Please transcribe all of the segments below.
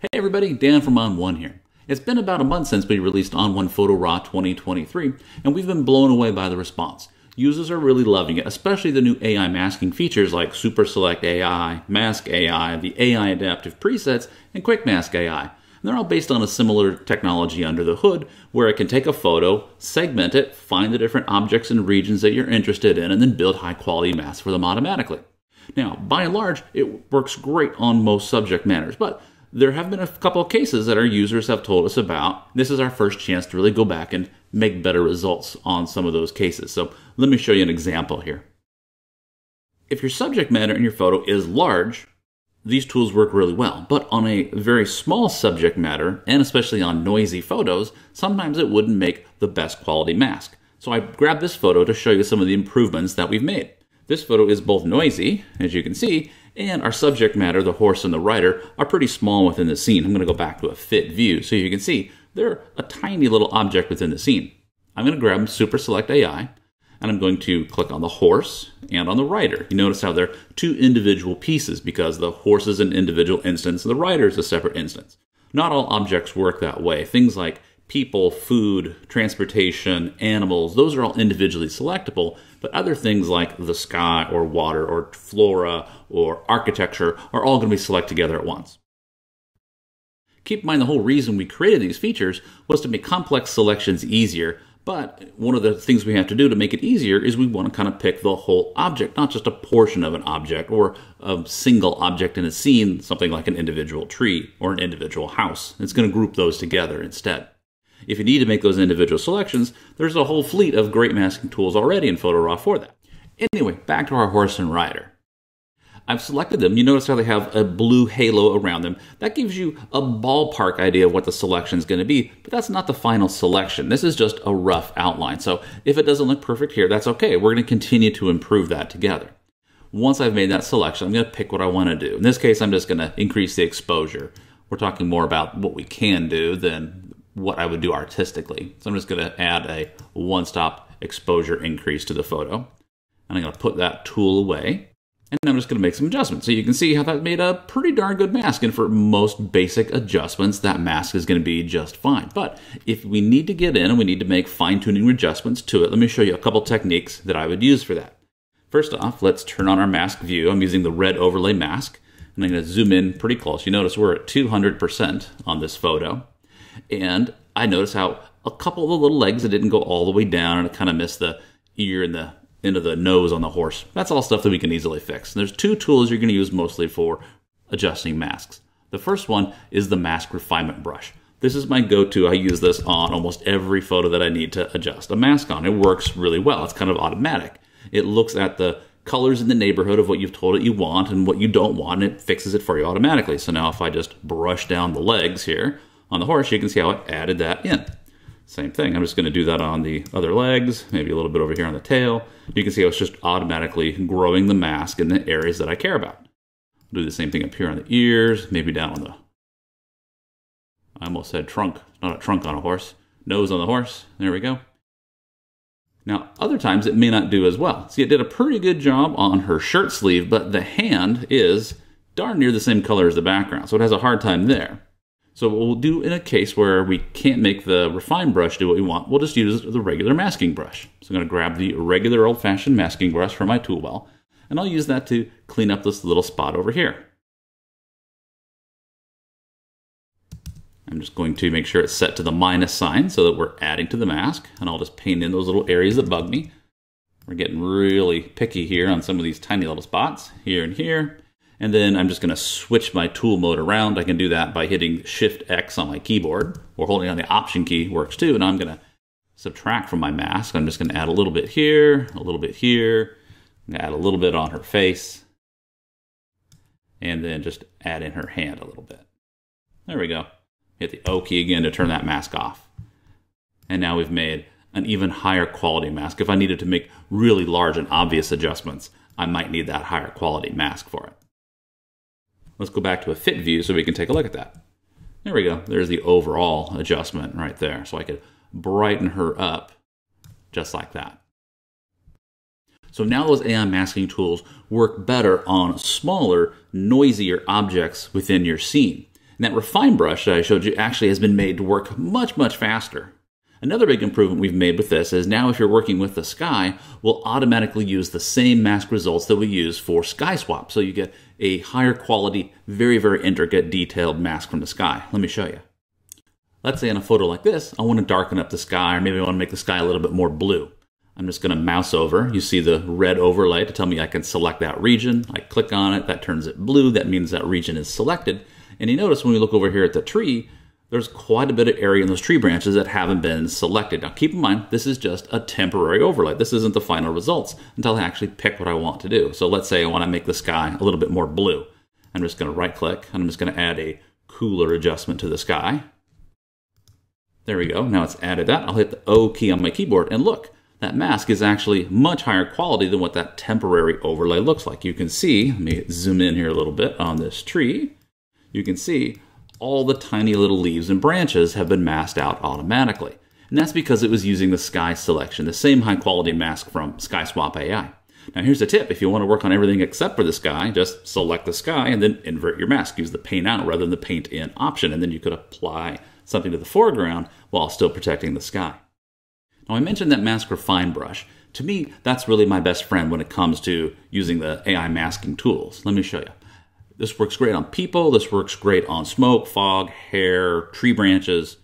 Hey everybody, Dan from ON1 here. It's been about a month since we released ON1 Photo Raw 2023, and we've been blown away by the response. Users are really loving it, especially the new AI masking features like Super Select AI, Mask AI, the AI Adaptive Presets, and Quick Mask AI. And they're all based on a similar technology under the hood, where it can take a photo, segment it, find the different objects and regions that you're interested in, and then build high-quality masks for them automatically. Now, by and large, it works great on most subject matters, but there have been a couple of cases that our users have told us about. This is our first chance to really go back and make better results on some of those cases. So let me show you an example here. If your subject matter in your photo is large, these tools work really well. But on a very small subject matter, and especially on noisy photos, sometimes it wouldn't make the best quality mask. So I grabbed this photo to show you some of the improvements that we've made. This photo is both noisy, as you can see, and our subject matter, the horse and the rider, are pretty small within the scene. I'm going to go back to a fit view so you can see they're a tiny little object within the scene. I'm going to grab Super Select AI, and I'm going to click on the horse and on the rider. You notice how they're two individual pieces because the horse is an individual instance and the rider is a separate instance. Not all objects work that way. Things like people, food, transportation, animals, those are all individually selectable, but other things like the sky or water or flora or architecture are all going to be selected together at once. Keep in mind the whole reason we created these features was to make complex selections easier, but one of the things we have to do to make it easier is we want to kind of pick the whole object, not just a portion of an object or a single object in a scene, something like an individual tree or an individual house. It's going to group those together instead. If you need to make those individual selections, there's a whole fleet of great masking tools already in Photo Raw for that. Anyway, back to our horse and rider. I've selected them. You notice how they have a blue halo around them. That gives you a ballpark idea of what the selection is going to be, but that's not the final selection. This is just a rough outline. So if it doesn't look perfect here, that's okay. We're going to continue to improve that together. Once I've made that selection, I'm going to pick what I want to do. In this case, I'm just going to increase the exposure. We're talking more about what we can do than what I would do artistically. So I'm just going to add a one-stop exposure increase to the photo. And I'm going to put that tool away. And I'm just going to make some adjustments. So you can see how that made a pretty darn good mask. And for most basic adjustments, that mask is going to be just fine. But if we need to get in and we need to make fine-tuning adjustments to it, let me show you a couple techniques that I would use for that. First off, let's turn on our mask view. I'm using the red overlay mask. And I'm going to zoom in pretty close. You notice we're at 200% on this photo. And I noticed how a couple of the little legs, it didn't go all the way down, and I kind of missed the ear and the end of the nose on the horse. That's all stuff that we can easily fix. And there's two tools you're going to use mostly for adjusting masks. The first one is the Mask Refine Brush. This is my go-to. I use this on almost every photo that I need to adjust a mask on. It works really well. It's kind of automatic. It looks at the colors in the neighborhood of what you've told it you want and what you don't want, and it fixes it for you automatically. So now if I just brush down the legs here, on the horse, you can see how I added that in. Same thing, I'm just going to do that on the other legs, maybe a little bit over here on the tail. You can see how it's just automatically growing the mask in the areas that I care about. I'll do the same thing up here on the ears, maybe down on the, I almost said trunk, it's not a trunk on a horse, nose on the horse, there we go. Now, other times it may not do as well. See, it did a pretty good job on her shirt sleeve, but the hand is darn near the same color as the background, so it has a hard time there. So what we'll do in a case where we can't make the refine brush do what we want, we'll just use the regular masking brush. So I'm going to grab the regular old-fashioned masking brush from my tool well, and I'll use that to clean up this little spot over here. I'm just going to make sure it's set to the minus sign so that we're adding to the mask, and I'll just paint in those little areas that bug me. We're getting really picky here on some of these tiny little spots, here and here. And then I'm just going to switch my tool mode around. I can do that by hitting Shift X on my keyboard, or holding on the Option key works too. And I'm going to subtract from my mask. I'm just going to add a little bit here, a little bit here, I'm going to add a little bit on her face, and then just add in her hand a little bit. There we go. Hit the O key again to turn that mask off. And now we've made an even higher quality mask. If I needed to make really large and obvious adjustments, I might need that higher quality mask for it. Let's go back to a fit view so we can take a look at that. There we go. There's the overall adjustment right there. So I could brighten her up just like that. So now those AI masking tools work better on smaller, noisier objects within your scene. And that refine brush that I showed you actually has been made to work much, much faster. Another big improvement we've made with this is now if you're working with the sky, we'll automatically use the same mask results that we use for SkySwap. So you get a higher quality, very, very intricate, detailed mask from the sky. Let me show you. Let's say in a photo like this, I want to darken up the sky, or maybe I want to make the sky a little bit more blue. I'm just going to mouse over. You see the red overlay to tell me I can select that region. I click on it. That turns it blue. That means that region is selected. And you notice when we look over here at the tree, there's quite a bit of area in those tree branches that haven't been selected. Now keep in mind, this is just a temporary overlay. This isn't the final results until I actually pick what I want to do. So let's say I want to make the sky a little bit more blue. I'm just going to right click and I'm just going to add a cooler adjustment to the sky. There we go. Now it's added that. I'll hit the O key on my keyboard and look, that mask is actually much higher quality than what that temporary overlay looks like. You can see, let me zoom in here a little bit on this tree. You can see all the tiny little leaves and branches have been masked out automatically. And that's because it was using the sky selection, the same high quality mask from SkySwap AI. Now here's a tip. If you want to work on everything except for the sky, just select the sky and then invert your mask. Use the paint out rather than the paint in option. And then you could apply something to the foreground while still protecting the sky. Now I mentioned that Mask Refine Brush. To me, that's really my best friend when it comes to using the AI masking tools. Let me show you. This works great on people, this works great on smoke, fog, hair, tree branches.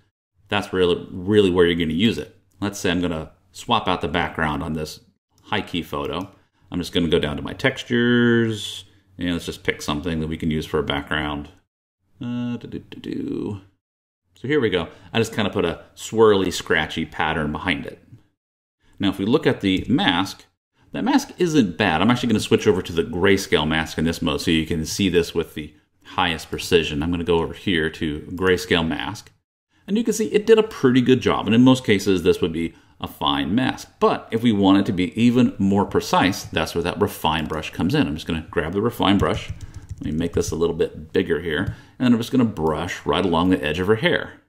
That's really where you're gonna use it. Let's say I'm gonna swap out the background on this high key photo. I'm just gonna go down to my textures, and let's just pick something that we can use for a background. So here we go. I just kind of put a swirly, scratchy pattern behind it. Now, if we look at the mask, that mask isn't bad. I'm actually going to switch over to the grayscale mask in this mode so you can see this with the highest precision. I'm going to go over here to grayscale mask. And you can see it did a pretty good job. And in most cases, this would be a fine mask. But if we want it to be even more precise, that's where that refine brush comes in. I'm just going to grab the refine brush. Let me make this a little bit bigger here. And then I'm just going to brush right along the edge of her hair.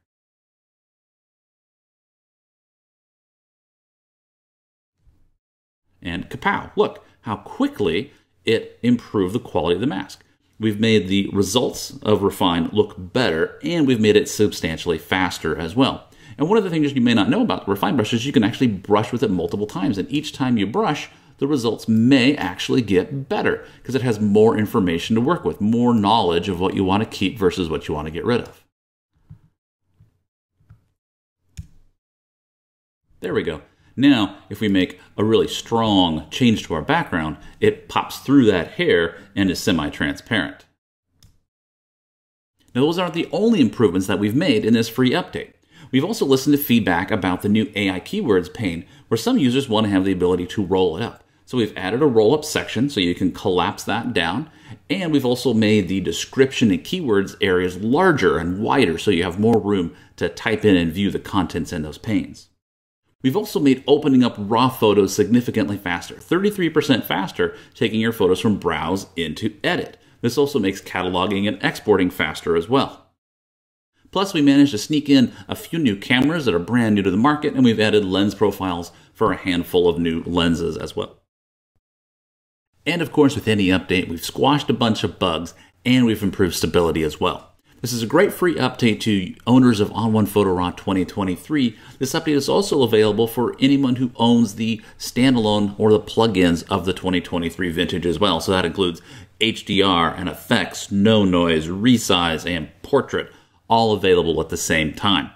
And kapow, look how quickly it improved the quality of the mask. We've made the results of Refine look better, and we've made it substantially faster as well. And one of the things you may not know about the Refine brush is you can actually brush with it multiple times, and each time you brush, the results may actually get better because it has more information to work with, more knowledge of what you want to keep versus what you want to get rid of. There we go. Now, if we make a really strong change to our background, it pops through that hair and is semi-transparent. Now, those aren't the only improvements that we've made in this free update. We've also listened to feedback about the new AI keywords pane, where some users want to have the ability to roll it up. So we've added a roll-up section so you can collapse that down. And we've also made the description and keywords areas larger and wider so you have more room to type in and view the contents in those panes. We've also made opening up raw photos significantly faster, 33% faster, taking your photos from browse into edit. This also makes cataloging and exporting faster as well. Plus, we managed to sneak in a few new cameras that are brand new to the market, and we've added lens profiles for a handful of new lenses as well. And of course, with any update, we've squashed a bunch of bugs, and we've improved stability as well. This is a great free update to owners of ON1 Photo Raw 2023. This update is also available for anyone who owns the standalone or the plugins of the 2023 vintage as well. So that includes HDR and effects, NoNoise, resize, and portrait, all available at the same time.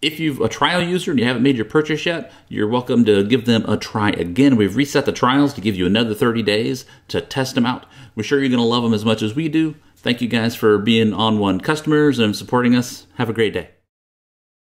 If you're a trial user and you haven't made your purchase yet, you're welcome to give them a try again. We've reset the trials to give you another 30 days to test them out. We're sure you're going to love them as much as we do. Thank you guys for being ON1 customers and supporting us. Have a great day.